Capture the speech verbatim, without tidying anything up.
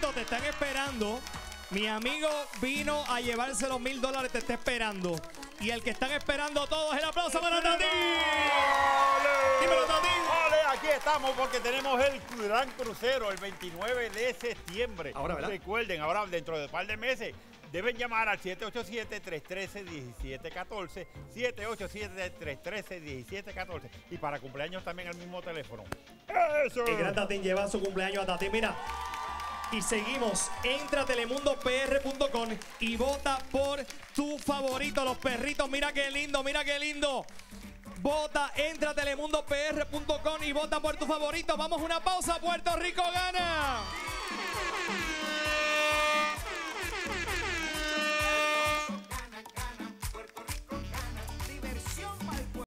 Juanito, te están esperando. Mi amigo vino a llevarse los mil dólares, te está esperando. Y el que están esperando todos, el aplauso para Tatín. Dímelo, Tatín. Ole, aquí estamos porque tenemos el gran crucero el veintinueve de septiembre. Ahora, ¿verdad? Recuerden, ahora dentro de un par de meses deben llamar al siete ocho siete, tres uno tres, uno siete uno cuatro, siete ocho siete, tres uno tres, uno siete uno cuatro. Y para cumpleaños también al mismo teléfono. ¡Eso! El gran Tatín lleva su cumpleaños a Tatín, mira. Y seguimos, entra a Telemundo P R punto com y vota por tu favorito, los perritos. Mira qué lindo, mira qué lindo. Vota, entra a Telemundo P R punto com y vota por tu favorito. Vamos a una pausa, Puerto Rico gana.